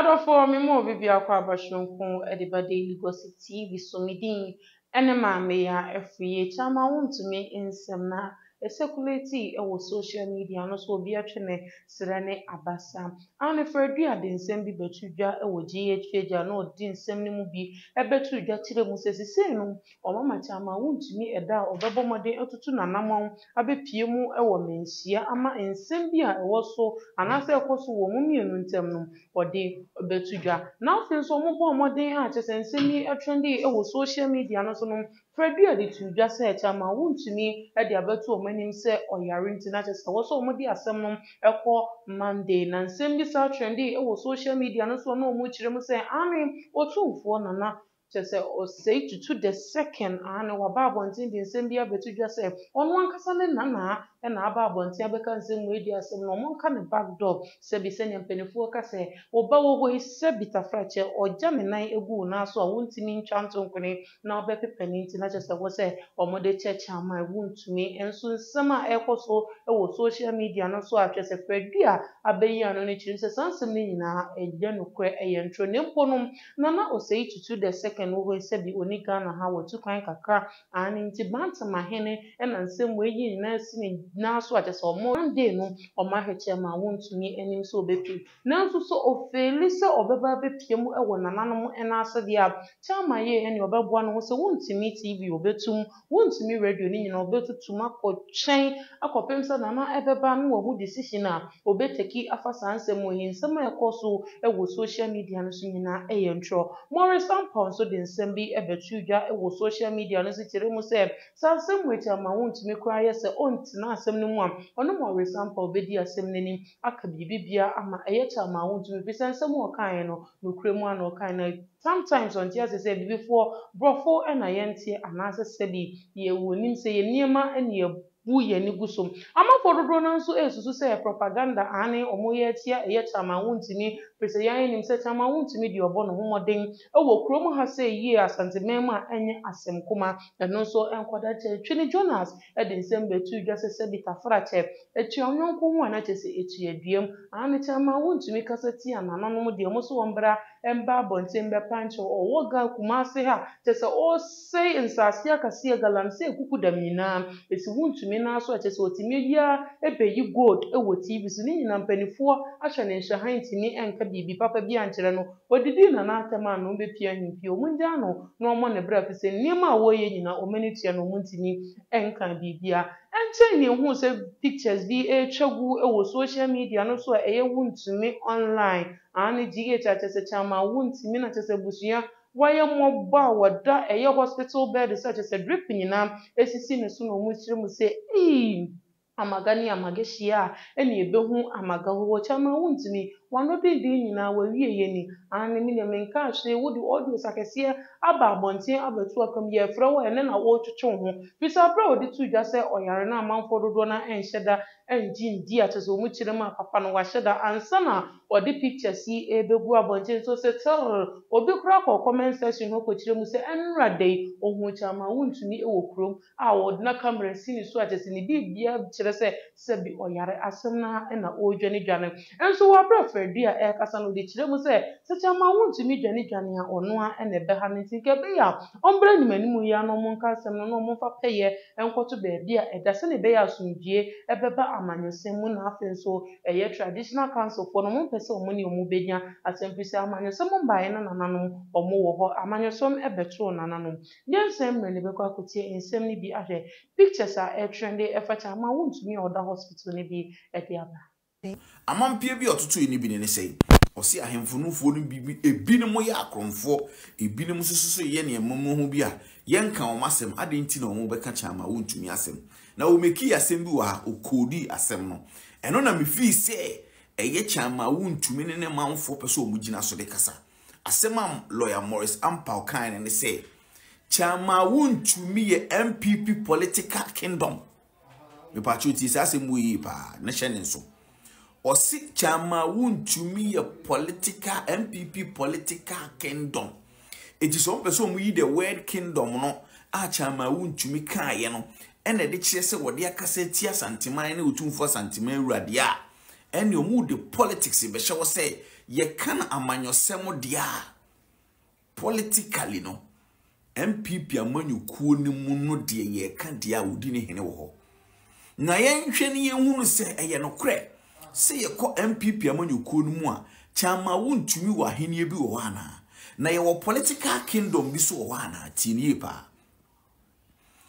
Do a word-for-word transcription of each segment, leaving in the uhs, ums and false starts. Adolfo Mimo Bibi Akwaba Shunku Edibade Lugosi T V Sumidin Enema Meya F E A Chama WONTUMI Insemna E Sekuleti Ewo Social Media Noso Biachene Sirene Abasa Ane Fredria Dinsembi Betuja Ewo G H F Jano Dinsemni Mubi Ebetuja Tire Musesi Senu Omama Chama WONTUMI Eda Obabomade Otutu Nanamon Abe Piemu Ewo Mensia Ama Insembia Ewo So Anase Ekosu Womumi Enuntemnum Ode Betuja Now Finso Mubo Omode Anches Insemi Etrendi Ewo Social Media Nosonum Freddy adi tuja se chama WONTUMI adi abetu omenim se oyarinti na chesa woso omodi asemnum eko Monday na nsembi sa trendi ewo social media na so no omuchiremu se ami otumfuo na na chese osei to the second ana wababo ntin di nsembi abetuja se onu ankasa ne nana e na ababo ntin abeka nsemu edi asemnum omonka ne backdog se bi se nyempenifuo ka se oba wogo hise bitafrache oja menan egu na so WONTUMI ntwanto nkune na obepepeni ntin na chese wo se omode church ama WONTUMI enso nsema ekoso ewo social media no so atwese fredua abeyi ano ne chirim se sansem ne nyina eje nokre eye ntro ne mponum nana osei to the second and we said the only gun and how to kind of car and into bands my henny and the same way you nursing now so I just saw more day no or my hair my WONTUMI and so baby now so so of a lisa or baby piano and an animal and answer the app tell my ear and your baby one was a WONTUMI T V or betum WONTUMI radio in or better to my code chain a copy so that my ever ban or who decision up or better key after sans and we in summer course so it was social media and singing a intro more sample so din sembi ebetuja ewo social media no sitiremu se sansem wecha ma WONTUMI kwaye se ontina asem no mu am ono mo we sample be di asem nanim aka bibibia ama eyecha ma WONTUMI bi sansem o kan no nukremu an o kan na sometimes on tiase se before brofo ena yentie anase se bi ye wonim se ye niema ene buye ni gusum ama fododo nanso esusu se propaganda ane omoye tia eye chama WONTUMI preseyan ni mse chama WONTUMI di obo no homoden ewo kromo ha se yie asantemem a enye asemkoma enonso enkoda che twini Jonas e de nsembe tu dwase se bitafra che etuanyonko ho ana che se etuaduam ane chama WONTUMI kasati anananom de omoso wombra emba bontembe pancho owo ga kumasi ha che se o sei nsase akase e galamse kukudam nyina esi WONTUMI na so ache so timiya ebeyi gold ewo T V so ni nyina mpanifuo ahwe ne hwehan timi enka bibi papa bi ankyere no odidi na na atema no bepia himpi omunja no no mo ne bra fise niema wo ye nyina omenitia no muntini enka bibia enche ne hu se pictures bi etwagu ewo social media no so eye WONTUMI online ani G H ache se chama WONTUMI na ache se busuya why am I wada a hospital bed such as a dripping in arm as you see no Muslim say eh amagani amageshia eni ebehu amagawo chama WONTUMI wano be din na wawie ye ni ani me menka ahwe wodi audio sakese aba abonte abetu akam ye frawo ene na wo twetwe ho bisa bra wodi tuja se oyare na manfo dodo na enhyeda enjin di ateso mu kire ma papa no washeda ansa na odi picture si ebegu abonte so se tell obi kura ko comment section ho ko kire mu se enra dey ohun chama WONTUMI ewo krom a wodi na camera si ni so atese ni bibia kire se sebi oyare asem na na odwane dwane enso wa bra dia e kasa no de kire mu se sechama WONTUMI dwane dwane a ono a na beha nti ke be ya ombre ni manimu ya no mun kasem no no mun fa peye enkoto be dia e da se ne be ya sundie e beba amanyosem mu na afen so eye traditional council for no mun pese omu ni omu benya asempisi amanyosem mbae na nananu omu wo ho amanyosem e betro nananu yensem ne be kwa kotie ensem ni bi ahwe pictures a e trend e fa chama WONTUMI oda hospital ni bi e de aba amam pie bi otutu eni bi ne sei o se ahemfunufuo no bi ebinemu ya akromfo ebinemu sususu ye ne emmu ho bia yenka omasem adenti na omu beka chama WONTUMI asem na o meki asem bi wa okodi asem no eno na me fi se eye chama WONTUMI ne ne manfo pese omu gina so de kasa asem am lawyer Morris Ampao kan ne say chama WONTUMI ye N P P political kingdom me pa chuti se asem wi pa ne hye ne so or si chama WONTUMI a political N P P political kingdom. It is one person we the word kingdom no a chama WONTUMI kaye no. Ene de chese wodi akase tia santimani utumfo santimani radia. and your mood the politics be shall say you can amanyo semo dia politically no M P P amanyo kuo ni mu no de ye kan dia wodi ne hene wo na ye nhwe ne ye hunu se eye no kre se ye ko M P P amanyo kuo ni mu a chama wontumi wa hene bi wo ana na ye wo political kingdom bi so wo ana ti ni pa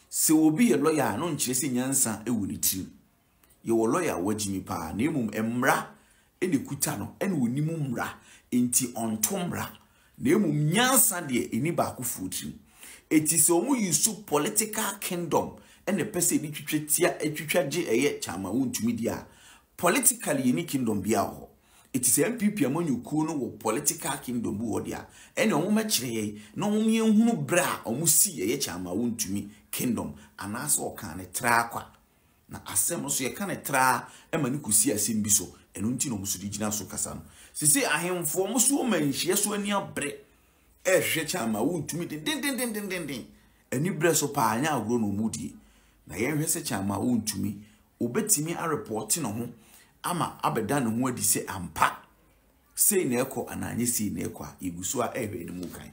se obi ye lawyer no nkyere se nyansa e wo ni tri ye wo lawyer wajimi pa na emum emra ene kuta no ene onimu mra enti ontomra na emum nyansa de eni ba akufutri eti se omu yusu political kingdom ene pese ni twetwetia etwetwaje eye chama wontumi dia politically eni kingdom bia ho eti se M P P amanyoku no wo political kingdom wo dia ene omu machire na omu yenhunu bra omu si eye chama wontumi kingdom anaso okane tra kwa na asem so ye kan tra e mani kusi asem bi so enu nti no musu digina so kasa no sisi ahemfo musu o manhie so ani abre e hwe chama wontumi den den den den den den ani bre so pa anya agro no mudi na ye hwe se chama wontumi obetimi a report no ho ama abeda no ho adi se ampa sei na ekọ ananye sei na ekọ eguso a ehwe ni mu kan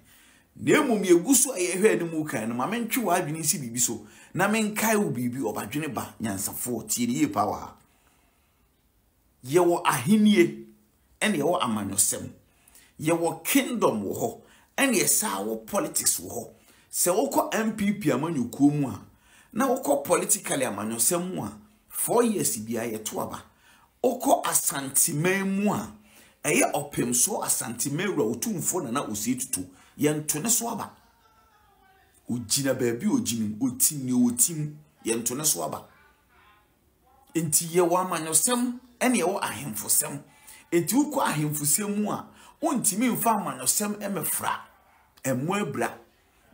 nemu mi eguso a ehwe ni mu kan no ma mentwe wa adwini si bibi so na menkai wo bibi obadwene ba nyansafo tiye power ye wo ahenie ene ye wo amanyosem ye wo kingdom wo ho ene ye sa wo politics wo ho se wo ko M P P amanyoku mu a na wo ko politically amanyosem mu a four years bi a ye to aba wo ko asantiman mu a eye opem so asantiman wura Otumfuo na na ositutu ye ntone so aba ojina baabi ojini otini otim ye ntone so aba enti ye wo amanyosem ene ye wo ahemfosem enti wo kwa ahemfosem mu a ontimi mfa amanyosem emefra emu abra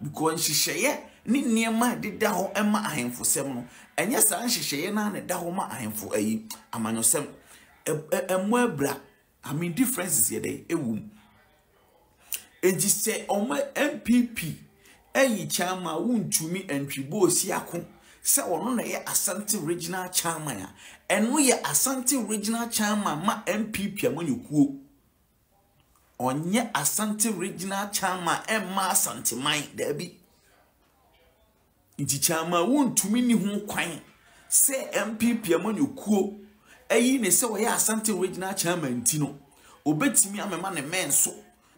because nhihye ni niema deda ho ema ahemfosem no enye san nhihye na na da ho ma ahemfo ayi amanyosem emu abra I mean differences ye dey ewum enti se omo M P P eyi chama wontumi antwibo osi akon se wono na ye Asante regional chama ya eno ye Asante regional chama ma M P P amanyokuo onye Asante regional chama e ma Asante man da bi nti chama wontumi ni ho kwan se M P P amanyokuo eyi ne se wo ye Asante regional chama ntino obetimi amema ne menso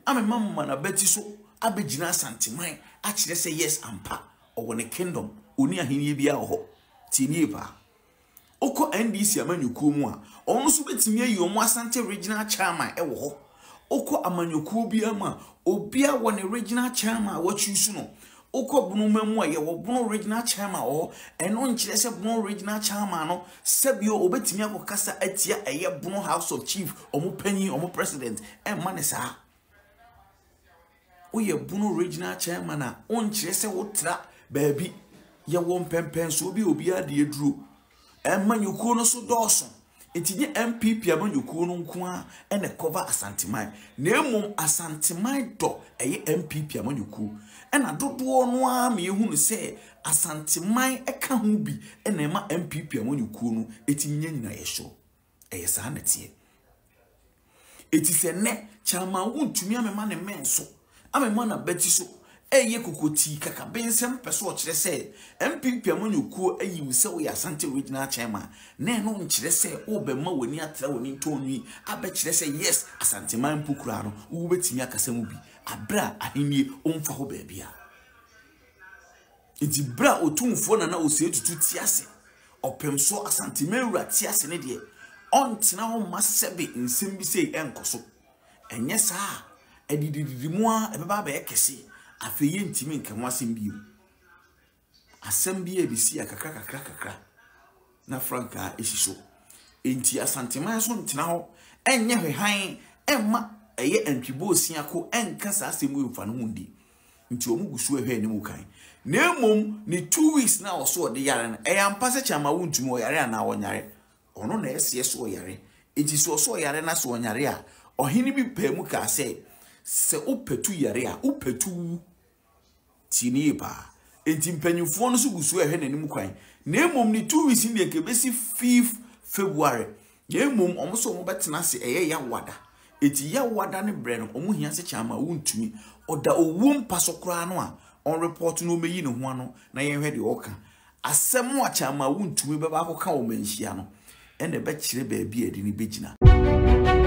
amema mama na beti so abegina Asante man actually say yes ampa or the kingdom oni ahenie bia ho ti ni ba oko N D C amanyoku mu a onu so betimi ayom Asante regional chairman e wo ho oko amanyoku bia ma obi a won regional chairman what you so no oko bunu mamu a ye wo bunu regional chairman o eno nkire se bunu regional chairman no sabio obetimi akokasa atia eye bunu house of chief omo panyi omo president e manesa oye bunu regional chairman na onkyere se wotra baabi ye won pempen so obi obi ade duro emanyoku no so dɔɔso etinye M P P amanyoku no nko a ene cover asanteman na emum asanteman dɔ eye M P P amanyoku ena dodo no a me hunu se asanteman eka ho bi ene ma M P P amanyoku no etinye nyina ye so eye saa na tie etise ne chama wontumi amema ne menso amemwa na beti so eye kokoti kaka bensem peso o kire se M P P amanyoku eyi wuse wo ya Asante regional chairman na no nkire se wo be ma woni atra woni tonwi abekire se yes Asante man pukura no wo betimi akasa mu bi abra ahenie omfa ho ba bia edi bra Otumfuo na na osietutu tiase opem so Asante mewura tiase ne de ontena ho masebe nsem bi sei enkoso enye saa edididi moa ebeba ba yekesi afeye ntimi nkemo asem biu asem bia ebisi akakra kakra kakra na franka esiso enti asanteman so ntena ho enye hwehan emma eye antwibo osiako enka sa asem ufa no hundi nti omugusu ehwe ne mukan na emom ni two weeks na oso de yare na eya mpase chama wontumi o yare na wonyare ono na esie so yare enti so so yare na so wonyare a ohini bi pamu ka se se opetu yare a opetu tini ba enti mpanyufuo no so gusu ehwe nanimu kwan na emom ni two weeks ni ekebesi fifth February Ye mum almost so betinasi eye ya wada. Eti ya wada ni brenum omu hianse chama Wontumi. O da o wum pasokra noa. On report no me yi no wano na ye hwede oka. Asemu achama Wontumi beba ko ka o manhia no. Ene be kire ba bi edi ni begina.